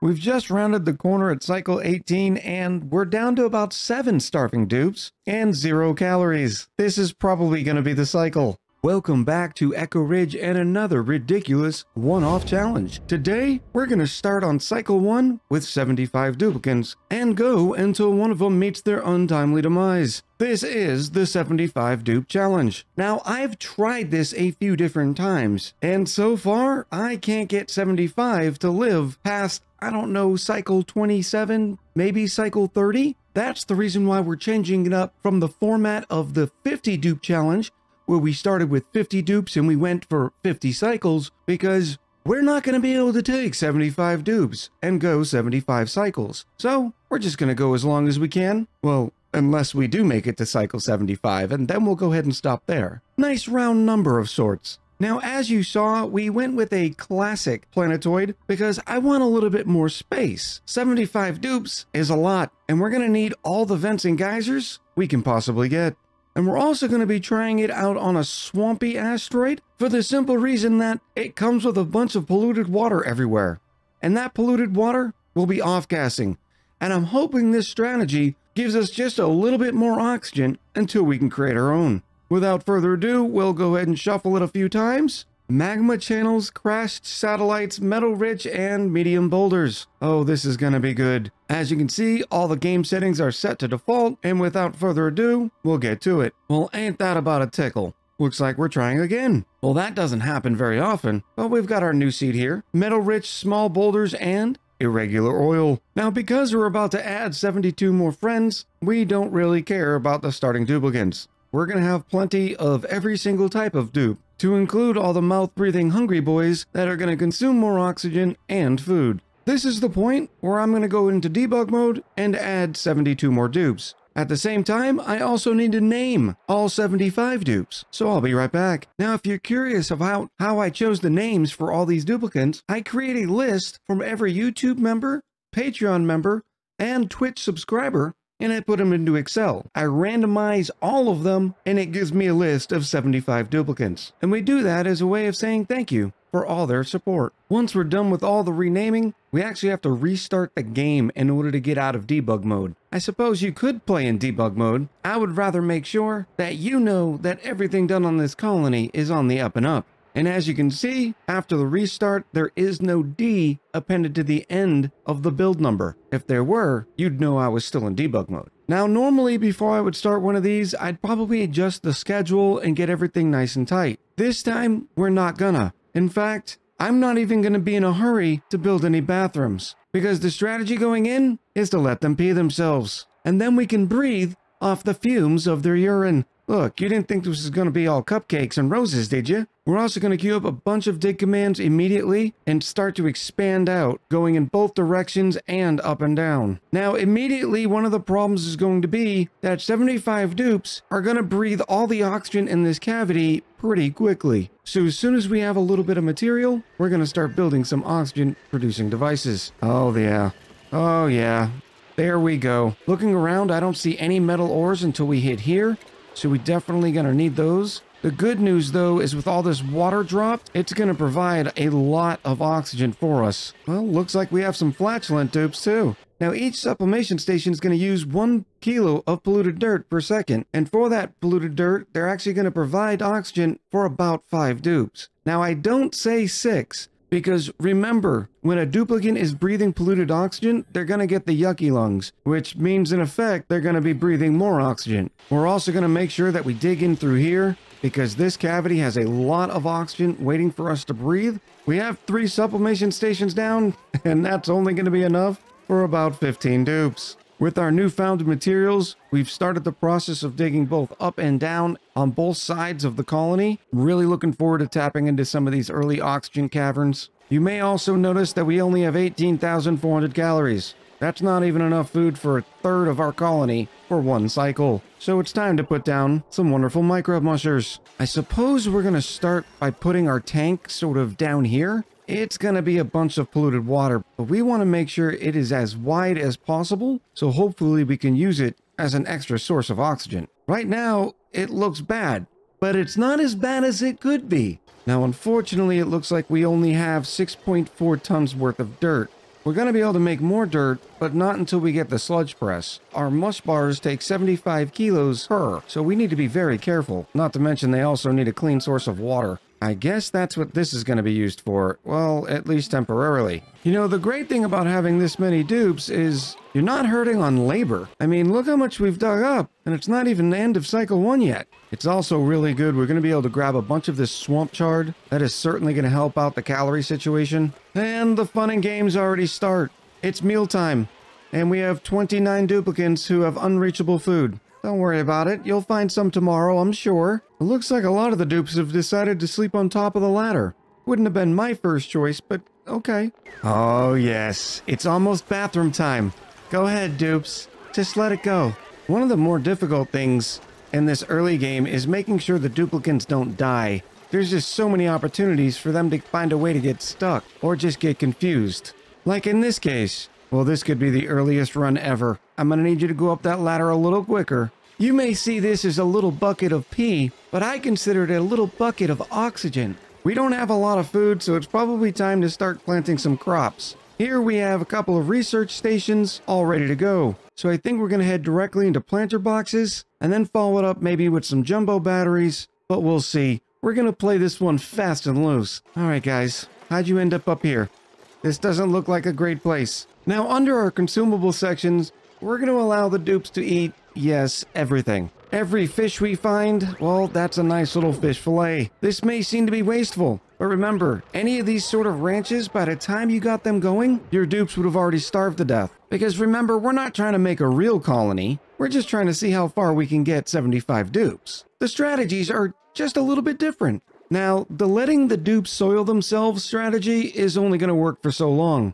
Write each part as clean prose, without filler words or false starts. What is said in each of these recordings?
We've just rounded the corner at cycle 18 and we're down to about 7 starving dupes and 0 calories. This is probably going to be the cycle. Welcome back to Echo Ridge and another ridiculous one-off challenge. Today, we're going to start on cycle 1 with 75 duplicants and go until one of them meets their untimely demise. This is the 75 dupe challenge. Now, I've tried this a few different times, and so far, I can't get 75 to live past, I don't know, cycle 27, maybe cycle 30? That's the reason why we're changing it up from the format of the 50 dupe challenge where we started with 50 dupes and we went for 50 cycles, because we're not going to be able to take 75 dupes and go 75 cycles. So we're just going to go as long as we can. Well, unless we do make it to cycle 75, and then we'll go ahead and stop there. Nice round number of sorts. Now, as you saw, we went with a classic planetoid because I want a little bit more space. 75 dupes is a lot, and we're going to need all the vents and geysers we can possibly get. And we're also going to be trying it out on a swampy asteroid for the simple reason that it comes with a bunch of polluted water everywhere. And that polluted water will be off-gassing. And I'm hoping this strategy gives us just a little bit more oxygen until we can create our own. Without further ado, we'll go ahead and shuffle it a few times. Magma Channels, Crashed Satellites, Metal Rich, and Medium Boulders. Oh, this is going to be good. As you can see, all the game settings are set to default, and without further ado, we'll get to it. Well, ain't that about a tickle? Looks like we're trying again. Well, that doesn't happen very often, but we've got our new seed here. Metal Rich, Small Boulders, and Irregular Oil. Now, because we're about to add 72 more friends, we don't really care about the starting duplicants. We're going to have plenty of every single type of dupe, to include all the mouth-breathing hungry boys that are going to consume more oxygen and food. This is the point where I'm going to go into debug mode and add 72 more dupes. At the same time, I also need to name all 75 dupes, so I'll be right back. Now, if you're curious about how I chose the names for all these duplicants, I create a list from every YouTube member, Patreon member, and Twitch subscriber, and I put them into Excel. I randomize all of them, and it gives me a list of 75 duplicants. And we do that as a way of saying thank you for all their support. Once we're done with all the renaming, we actually have to restart the game in order to get out of debug mode. I suppose you could play in debug mode. I would rather make sure that you know that everything done on this colony is on the up and up. And as you can see, after the restart, there is no D appended to the end of the build number. If there were, you'd know I was still in debug mode. Now, normally before I would start one of these, I'd probably adjust the schedule and get everything nice and tight. This time, we're not gonna. In fact, I'm not even gonna be in a hurry to build any bathrooms, because the strategy going in is to let them pee themselves. And then we can breathe off the fumes of their urine. Look, you didn't think this was going to be all cupcakes and roses, did you? We're also going to queue up a bunch of dig commands immediately and start to expand out, going in both directions and up and down. Now, immediately, one of the problems is going to be that 75 dupes are going to breathe all the oxygen in this cavity pretty quickly. So as soon as we have a little bit of material, we're going to start building some oxygen-producing devices. Oh, yeah. Oh, yeah. There we go. Looking around, I don't see any metal ores until we hit here. So we definitely gonna need those. The good news though is with all this water dropped, it's gonna provide a lot of oxygen for us. Well, looks like we have some flatulent dupes too. Now each sublimation station is gonna use 1 kilo of polluted dirt per second. And for that polluted dirt, they're actually gonna provide oxygen for about 5 dupes. Now I don't say 6, because remember, when a duplicant is breathing polluted oxygen, they're going to get the yucky lungs, which means in effect, they're going to be breathing more oxygen. We're also going to make sure that we dig in through here, because this cavity has a lot of oxygen waiting for us to breathe. We have 3 sublimation stations down, and that's only going to be enough for about 15 dupes. With our newfound materials, we've started the process of digging both up and down on both sides of the colony. Really looking forward to tapping into some of these early oxygen caverns. You may also notice that we only have 18,400 calories. That's not even enough food for a third of our colony for one cycle. So it's time to put down some wonderful micro mushers. I suppose we're going to start by putting our tank sort of down here. It's going to be a bunch of polluted water, but we want to make sure it is as wide as possible, so hopefully we can use it as an extra source of oxygen. Right now, it looks bad, but it's not as bad as it could be. Now, unfortunately, it looks like we only have 6.4 tons worth of dirt, We're going to be able to make more dirt, but not until we get the sludge press. Our mush bars take 75 kilos per, so we need to be very careful. Not to mention they also need a clean source of water. I guess that's what this is going to be used for, well, at least temporarily. You know, the great thing about having this many dupes is you're not hurting on labor. I mean, look how much we've dug up, and it's not even the end of cycle 1 yet. It's also really good. We're going to be able to grab a bunch of this swamp chard. That is certainly going to help out the calorie situation. And the fun and games already start. It's mealtime, and we have 29 duplicants who have unreachable food. Don't worry about it. You'll find some tomorrow, I'm sure. It looks like a lot of the dupes have decided to sleep on top of the ladder. Wouldn't have been my first choice, but okay. Oh, yes. It's almost bathroom time. Go ahead, dupes. Just let it go. One of the more difficult things in this early game is making sure the duplicants don't die. There's just so many opportunities for them to find a way to get stuck or just get confused. Like in this case. Well, this could be the earliest run ever. I'm going to need you to go up that ladder a little quicker. You may see this as a little bucket of pee, but I consider it a little bucket of oxygen. We don't have a lot of food, so it's probably time to start planting some crops. Here we have a couple of research stations all ready to go. So I think we're going to head directly into planter boxes and then follow it up maybe with some jumbo batteries, but we'll see. We're going to play this one fast and loose. All right, guys, how'd you end up here? This doesn't look like a great place. Now, under our consumable sections, we're going to allow the dupes to eat, yes, everything. Every fish we find, well, that's a nice little fish fillet. This may seem to be wasteful, but remember, any of these sort of ranches, by the time you got them going, your dupes would have already starved to death. Because remember, we're not trying to make a real colony. We're just trying to see how far we can get 75 dupes. The strategies are just a little bit different. Now, the letting the dupes soil themselves strategy is only going to work for so long.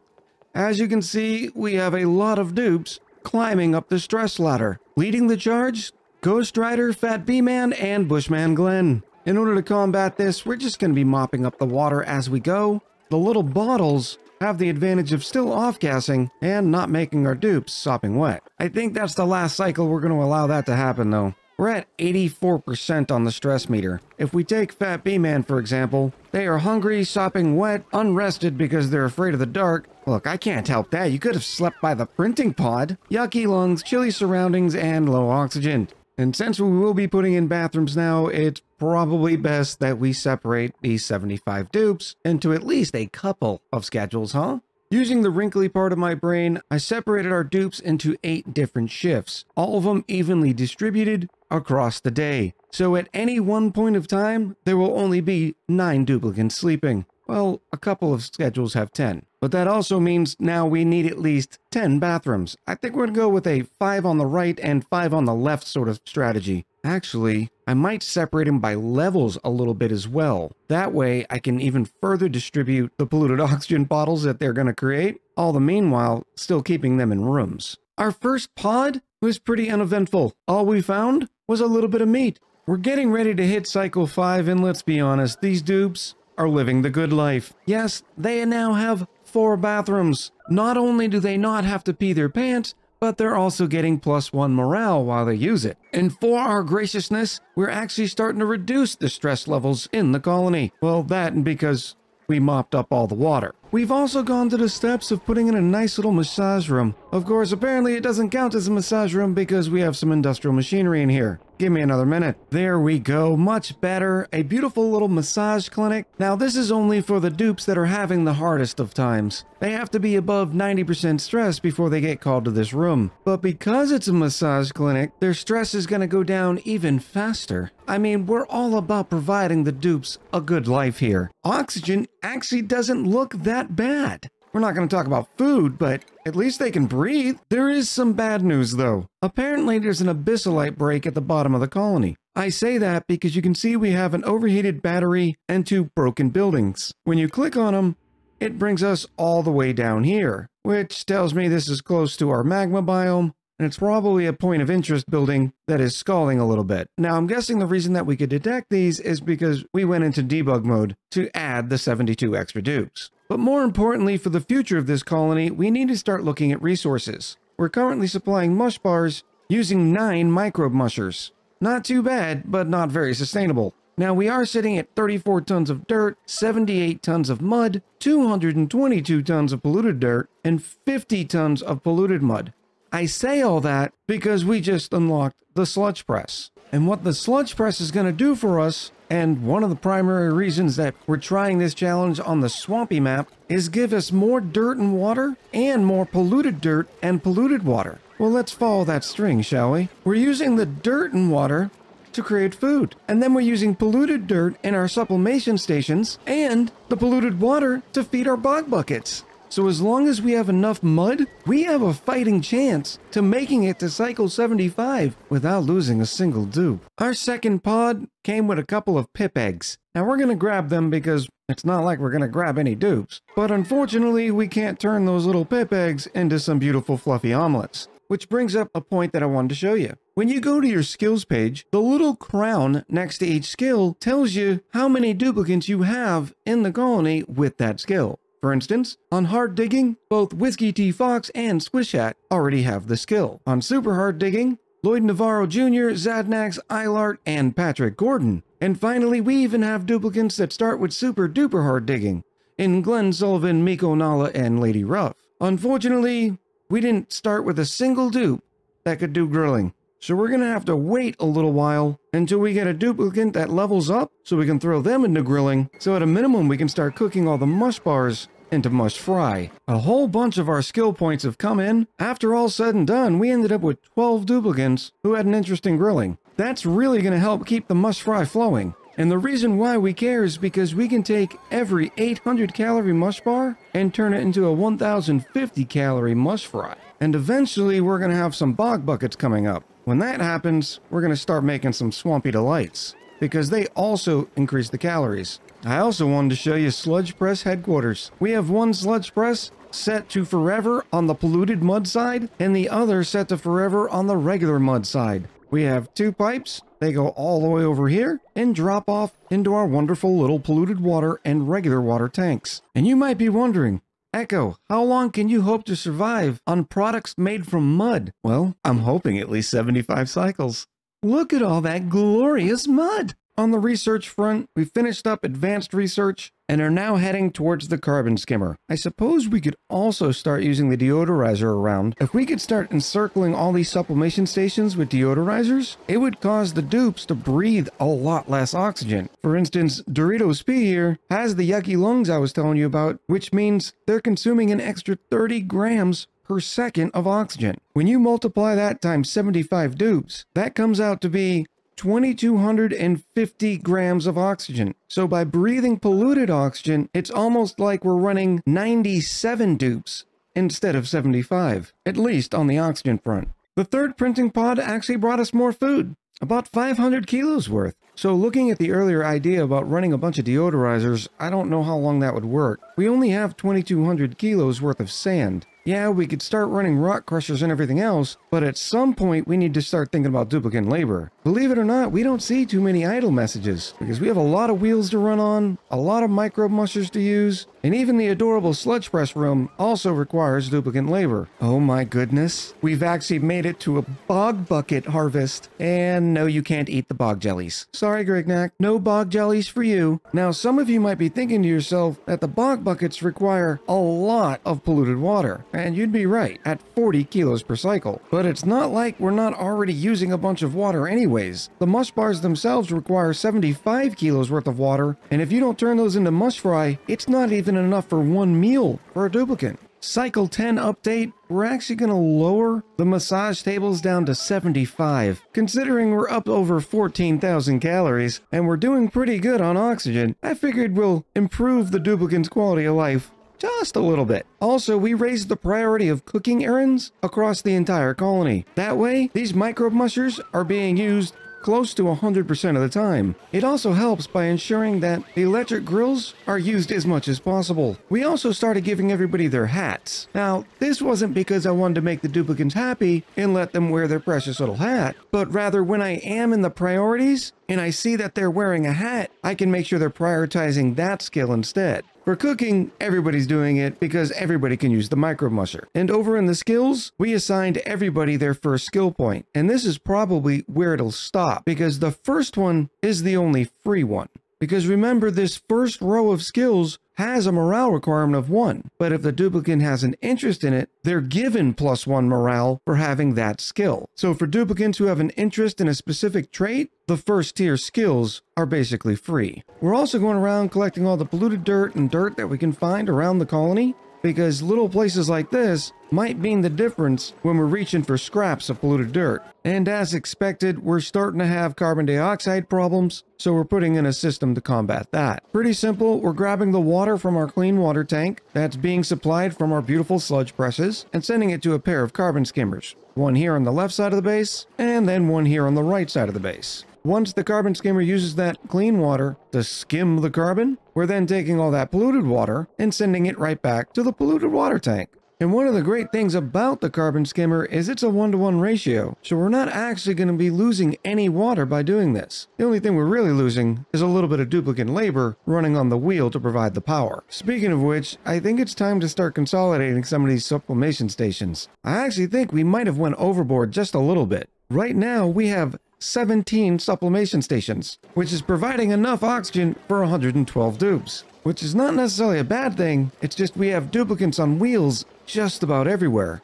As you can see, we have a lot of dupes climbing up the stress ladder. Leading the charge, Ghost Rider, Fat B-Man, and Bushman Glenn. In order to combat this, we're just going to be mopping up the water as we go. The little bottles have the advantage of still off-gassing and not making our dupes sopping wet. I think that's the last cycle we're going to allow that to happen, though. We're at 84% on the stress meter. If we take Fat B-Man, for example, they are hungry, sopping wet, unrested because they're afraid of the dark. Look, I can't help that. You could have slept by the printing pod. Yucky lungs, chilly surroundings, and low oxygen. And since we will be putting in bathrooms now, it's probably best that we separate these 75 dupes into at least a couple of schedules, huh? Using the wrinkly part of my brain, I separated our dupes into 8 different shifts, all of them evenly distributed across the day. So at any one point of time, there will only be 9 duplicants sleeping. Well, a couple of schedules have 10. But that also means now we need at least 10 bathrooms. I think we're going to go with a 5 on the right and 5 on the left sort of strategy. Actually, I might separate them by levels a little bit as well. That way, I can even further distribute the polluted oxygen bottles that they're going to create, all the meanwhile still keeping them in rooms. Our first pod was pretty uneventful. All we found was a little bit of meat. We're getting ready to hit cycle 5, and let's be honest, these dupes are living the good life. Yes, they now have 4 bathrooms. Not only do they not have to pee their pants, but they're also getting +1 morale while they use it. And for our graciousness, we're actually starting to reduce the stress levels in the colony. Well, that and because we mopped up all the water. We've also gone to the steps of putting in a nice little massage room. Of course, apparently it doesn't count as a massage room because we have some industrial machinery in here. Give me another minute. There we go. Much better. A beautiful little massage clinic. Now, this is only for the dupes that are having the hardest of times. They have to be above 90% stress before they get called to this room. But because it's a massage clinic, their stress is going to go down even faster. I mean, we're all about providing the dupes a good life here. Oxygen actually doesn't look that bad. We're not going to talk about food, but at least they can breathe. There is some bad news, though. Apparently, there's an abyssalite break at the bottom of the colony. I say that because you can see we have an overheated battery and 2 broken buildings. When you click on them, it brings us all the way down here, which tells me this is close to our magma biome, and it's probably a point of interest building that is scalding a little bit. Now, I'm guessing the reason that we could detect these is because we went into debug mode to add the 72 extra dupes. But more importantly, for the future of this colony, we need to start looking at resources. We're currently supplying mush bars using 9 microbe mushers. Not too bad, but not very sustainable. Now we are sitting at 34 tons of dirt, 78 tons of mud, 222 tons of polluted dirt, and 50 tons of polluted mud. I say all that because we just unlocked the sludge press. And what the sludge press is going to do for us, and one of the primary reasons that we're trying this challenge on the swampy map, is give us more dirt and water, and more polluted dirt and polluted water. Well, let's follow that string, shall we? We're using the dirt and water to create food, and then we're using polluted dirt in our sublimation stations and the polluted water to feed our bog buckets. So as long as we have enough mud, we have a fighting chance to making it to cycle 75 without losing a single dupe. Our second pod came with a couple of pip eggs. Now we're gonna grab them because it's not like we're gonna grab any dupes, but unfortunately we can't turn those little pip eggs into some beautiful fluffy omelets. Which brings up a point that I wanted to show you. When you go to your skills page, the little crown next to each skill tells you how many duplicates you have in the colony with that skill. For instance, on hard digging, both Whiskey T. Fox and Squishat already have the skill. On super hard digging, Lloyd Navarro Jr., Zadnax, Eilart, and Patrick Gordon. And finally, we even have duplicates that start with super duper hard digging in Glenn Sullivan, Miko Nala, and Lady Ruff. Unfortunately, we didn't start with a single dupe that could do grilling. So we're gonna have to wait a little while until we get a duplicate that levels up so we can throw them into grilling. So at a minimum, we can start cooking all the mush bars into mush fry. A whole bunch of our skill points have come in. After all said and done, we ended up with 12 duplicates who had an interest in grilling. That's really gonna help keep the mush fry flowing. And the reason why we care is because we can take every 800 calorie mush bar and turn it into a 1,050 calorie mush fry. And eventually we're gonna have some bog buckets coming up. When that happens, we're gonna start making some swampy delights because they also increase the calories. I also wanted to show you Sludge Press Headquarters. We have one sludge press set to forever on the polluted mud side and the other set to forever on the regular mud side. We have two pipes, they go all the way over here and drop off into our wonderful little polluted water and regular water tanks. And you might be wondering, Echo, how long can you hope to survive on products made from mud? Well, I'm hoping at least 75 cycles. Look at all that glorious mud! On the research front, we finished up advanced research and are now heading towards the carbon skimmer. I suppose we could also start using the deodorizer around. If we could start encircling all these sublimation stations with deodorizers, it would cause the dupes to breathe a lot less oxygen. For instance, Doritos P here has the yucky lungs I was telling you about, which means they're consuming an extra 30 grams per second of oxygen. When you multiply that times 75 dupes, that comes out to be 2,250 grams of oxygen. So by breathing polluted oxygen, it's almost like we're running 97 dupes instead of 75, at least on the oxygen front. The third printing pod actually brought us more food, about 500 kilos worth. So looking at the earlier idea about running a bunch of deodorizers, I don't know how long that would work. We only have 2,200 kilos worth of sand. Yeah, we could start running rock crushers and everything else, but at some point we need to start thinking about duplicate labor. Believe it or not, we don't see too many idle messages because we have a lot of wheels to run on, a lot of micro mushers to use, and even the adorable sludge press room also requires duplicate labor. Oh my goodness. We've actually made it to a bog bucket harvest. And no, you can't eat the bog jellies. Sorry, Gregnack, no bog jellies for you. Now, some of you might be thinking to yourself that the bog buckets require a lot of polluted water. And you'd be right, at 40 kilos per cycle. But it's not like we're not already using a bunch of water anyways. The mush bars themselves require 75 kilos worth of water, and if you don't turn those into mush fry, it's not even enough for one meal for a duplicate. Cycle 10 update, we're actually going to lower the massage tables down to 75. Considering we're up over 14,000 calories, and we're doing pretty good on oxygen, I figured we'll improve the duplicate's quality of life. Just a little bit. Also, we raised the priority of cooking errands across the entire colony. That way, these micro mushers are being used close to 100% of the time. It also helps by ensuring that the electric grills are used as much as possible. We also started giving everybody their hats. Now, this wasn't because I wanted to make the duplicates happy and let them wear their precious little hat, but rather when I am in the priorities and I see that they're wearing a hat, I can make sure they're prioritizing that skill instead. For cooking, everybody's doing it because everybody can use the micromusher. And over in the skills, we assigned everybody their first skill point. And this is probably where it'll stop, because the first one is the only free one. Because remember, this first row of skills has a morale requirement of 1, but if the duplicate has an interest in it, they're given +1 morale for having that skill. So for duplicates who have an interest in a specific trait, the first tier skills are basically free. We're also going around collecting all the polluted dirt and dirt that we can find around the colony, because little places like this might mean the difference when we're reaching for scraps of polluted dirt. And as expected, we're starting to have carbon dioxide problems, so we're putting in a system to combat that. Pretty simple, we're grabbing the water from our clean water tank that's being supplied from our beautiful sludge presses and sending it to a pair of carbon skimmers. One here on the left side of the base, and then one here on the right side of the base. Once the carbon skimmer uses that clean water to skim the carbon, we're then taking all that polluted water and sending it right back to the polluted water tank. And one of the great things about the carbon skimmer is it's a 1-to-1 ratio, so we're not actually going to be losing any water by doing this. The only thing we're really losing is a little bit of duplicate labor running on the wheel to provide the power. Speaking of which, I think it's time to start consolidating some of these sublimation stations. I actually think we might have went overboard just a little bit. Right now, we have 17 sublimation stations, which is providing enough oxygen for 112 dupes, which is not necessarily a bad thing. It's just we have duplicates on wheels just about everywhere,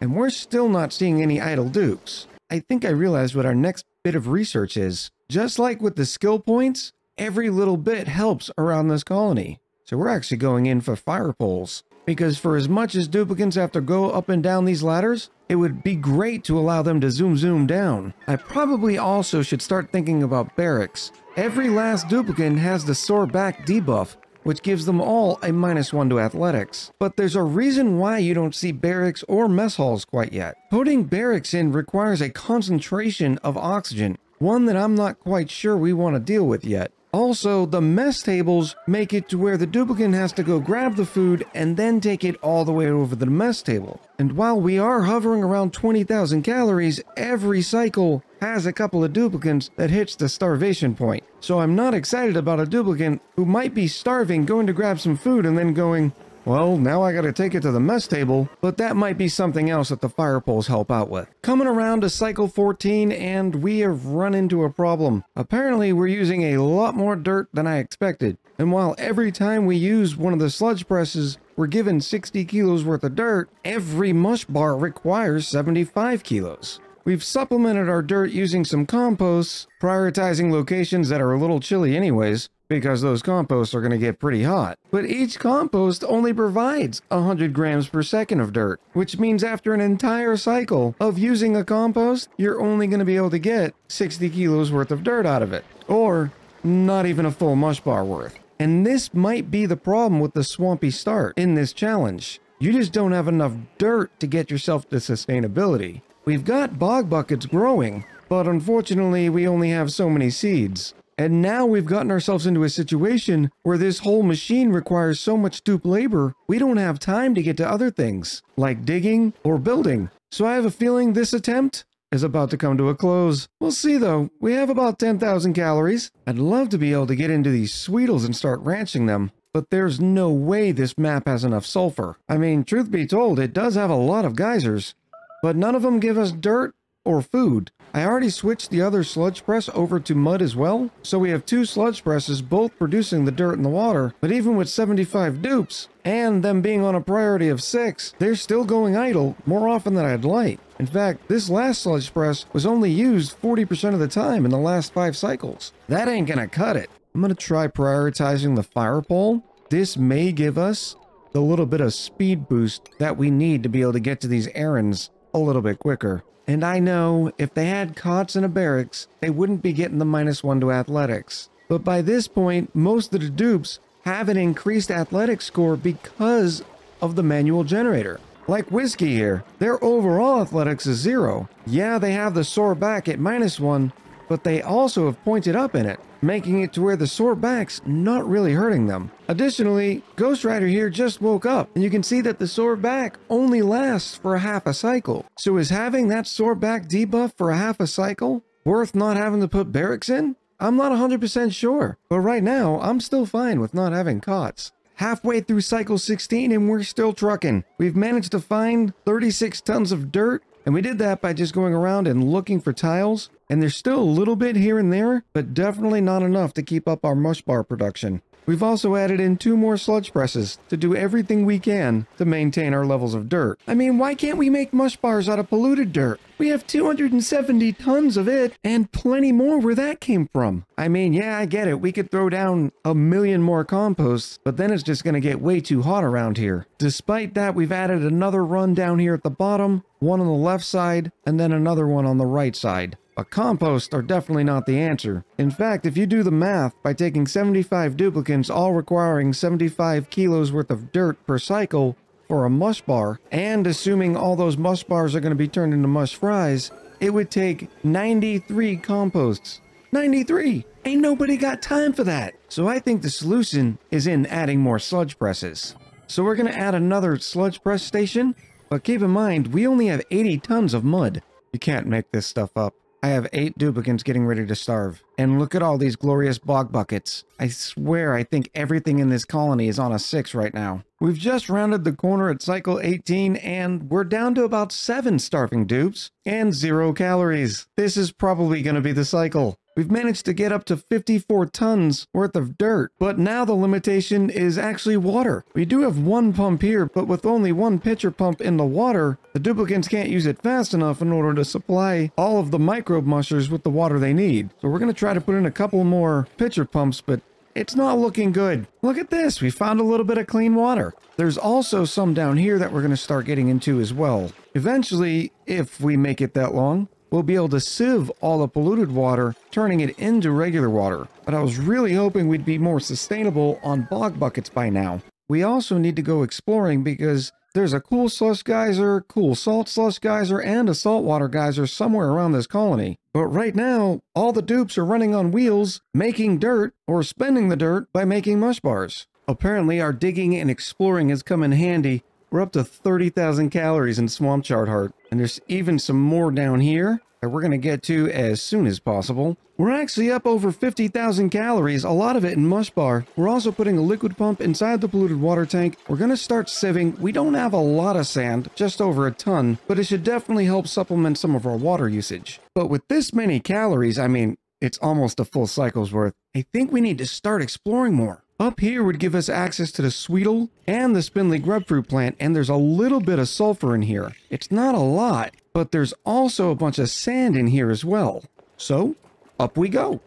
and we're still not seeing any idle dupes. I think I realized what our next bit of research is. Just like with the skill points, every little bit helps around this colony. So we're actually going in for fire poles, because for as much as duplicates have to go up and down these ladders, it would be great to allow them to zoom down. I probably also should start thinking about barracks. Every last duplicate has the sore back debuff, which gives them all a -1 to athletics. But there's a reason why you don't see barracks or mess halls quite yet. Putting barracks in requires a concentration of oxygen, one that I'm not quite sure we want to deal with yet. Also, the mess tables make it to where the duplicate has to go grab the food and then take it all the way over to the mess table. And while we are hovering around 20,000 calories, every cycle has a couple of duplicates that hits the starvation point. So I'm not excited about a duplicate who might be starving going to grab some food and then going, well, now I gotta take it to the mess table, but that might be something else that the fire poles help out with. Coming around to cycle 14, and we have run into a problem. Apparently, we're using a lot more dirt than I expected, and while every time we use one of the sludge presses, we're given 60 kilos worth of dirt, every mush bar requires 75 kilos. We've supplemented our dirt using some composts, prioritizing locations that are a little chilly anyways, because those composts are going to get pretty hot. But each compost only provides 100 grams per second of dirt, which means after an entire cycle of using a compost, you're only going to be able to get 60 kilos worth of dirt out of it, or not even a full mush bar worth. And this might be the problem with the swampy start in this challenge. You just don't have enough dirt to get yourself to sustainability. We've got bog buckets growing, but unfortunately we only have so many seeds. And now we've gotten ourselves into a situation where this whole machine requires so much dupe labor, we don't have time to get to other things, like digging or building. So I have a feeling this attempt is about to come to a close. We'll see though, we have about 10,000 calories. I'd love to be able to get into these sweetles and start ranching them, but there's no way this map has enough sulfur. I mean, truth be told, it does have a lot of geysers, but none of them give us dirt or food. I already switched the other sludge press over to mud as well, so we have 2 sludge presses both producing the dirt and the water, but even with 75 dupes, and them being on a priority of 6, they're still going idle more often than I'd like. In fact, this last sludge press was only used 40% of the time in the last 5 cycles. That ain't gonna cut it. I'm gonna try prioritizing the fire pole. This may give us the little bit of speed boost that we need to be able to get to these errands a little bit quicker. And I know, if they had cots in a barracks, they wouldn't be getting the -1 to athletics. But by this point, most of the dupes have an increased athletics score because of the manual generator. Like Whiskey here, their overall athletics is 0. Yeah, they have the sore back at -1, but they also have pointed up in it, making it to where the sore back's not really hurting them. Additionally, Ghost Rider here just woke up, and you can see that the sore back only lasts for a half a cycle. So is having that sore back debuff for a half a cycle worth not having to put barracks in? I'm not 100% sure, but right now, I'm still fine with not having cots. halfway through cycle 16 and we're still trucking. We've managed to find 36 tons of dirt, and we did that by just going around and looking for tiles. And there's still a little bit here and there, but definitely not enough to keep up our mush bar production. We've also added in 2 more sludge presses to do everything we can to maintain our levels of dirt. I mean, why can't we make mush bars out of polluted dirt? We have 270 tons of it and plenty more where that came from. I mean, yeah, I get it. We could throw down 1 million more composts, but then it's just going to get way too hot around here. Despite that, we've added another run down here at the bottom, one on the left side, and then another one on the right side. But composts are definitely not the answer. In fact, if you do the math, by taking 75 duplicates, all requiring 75 kilos worth of dirt per cycle for a mush bar, and assuming all those mush bars are going to be turned into mush fries, it would take 93 composts. 93! Ain't nobody got time for that! So I think the solution is in adding more sludge presses. So we're going to add another sludge press station, but keep in mind, we only have 80 tons of mud. You can't make this stuff up. I have 8 duplicates getting ready to starve. And look at all these glorious bog buckets. I swear I think everything in this colony is on a 6 right now. We've just rounded the corner at cycle 18 and we're down to about 7 starving dupes and 0 calories. This is probably going to be the cycle. We've managed to get up to 54 tons worth of dirt, but now the limitation is actually water. We do have 1 pump here, but with only 1 pitcher pump in the water, the duplicates can't use it fast enough in order to supply all of the microbe mushers with the water they need. So we're going to try to put in a couple more pitcher pumps, but it's not looking good. Look at this, we found a little bit of clean water. There's also some down here that we're going to start getting into as well. Eventually, if we make it that long, we'll be able to sieve all the polluted water, turning it into regular water. But I was really hoping we'd be more sustainable on bog buckets by now. We also need to go exploring because there's a cool slush geyser, cool salt slush geyser, and a saltwater geyser somewhere around this colony. But right now, all the dupes are running on wheels, making dirt, or spending the dirt by making mush bars. Apparently, our digging and exploring has come in handy. We're up to 30,000 calories in Swamp Chart Heart, and there's even some more down here that we're going to get to as soon as possible. We're actually up over 50,000 calories, a lot of it in mush bar. We're also putting a liquid pump inside the polluted water tank. We're going to start sieving. We don't have a lot of sand, just over a ton, but it should definitely help supplement some of our water usage. But with this many calories, I mean, it's almost a full cycle's worth. I think we need to start exploring more. Up here would give us access to the Sweetle and the Spindly Grubfruit plant, and there's a little bit of sulfur in here. It's not a lot, but there's also a bunch of sand in here as well. So, up we go.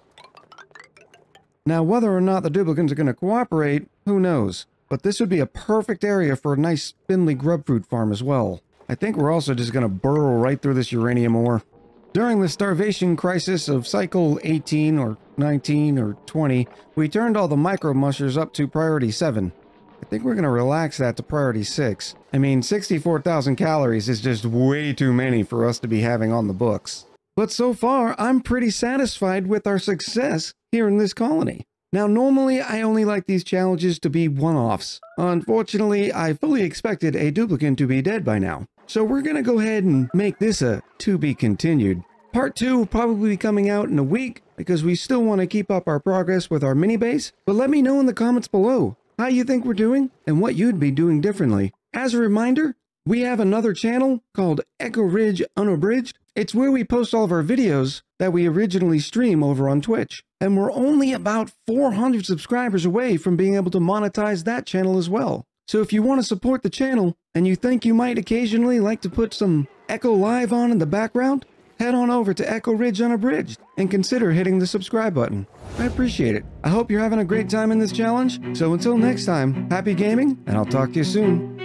Now, whether or not the duplicates are going to cooperate, who knows? But this would be a perfect area for a nice Spindly Grubfruit farm as well. I think we're also just going to burrow right through this uranium ore. During the starvation crisis of cycle 18 or 19 or 20, we turned all the micro mushers up to priority 7. I think we're going to relax that to priority 6. I mean, 64,000 calories is just way too many for us to be having on the books. But so far, I'm pretty satisfied with our success here in this colony. Now, normally, I only like these challenges to be one-offs. Unfortunately, I fully expected a duplicate to be dead by now. So we're going to go ahead and make this a to be continued. Part 2 will probably be coming out in a week because we still want to keep up our progress with our mini base. But let me know in the comments below how you think we're doing and what you'd be doing differently. As a reminder, we have another channel called Echo Ridge Unabridged. It's where we post all of our videos that we originally stream over on Twitch. And we're only about 400 subscribers away from being able to monetize that channel as well. So if you want to support the channel and you think you might occasionally like to put some Echo Live on in the background, head on over to Echo Ridge Unabridged and consider hitting the subscribe button. I appreciate it. I hope you're having a great time in this challenge. So until next time, happy gaming, and I'll talk to you soon.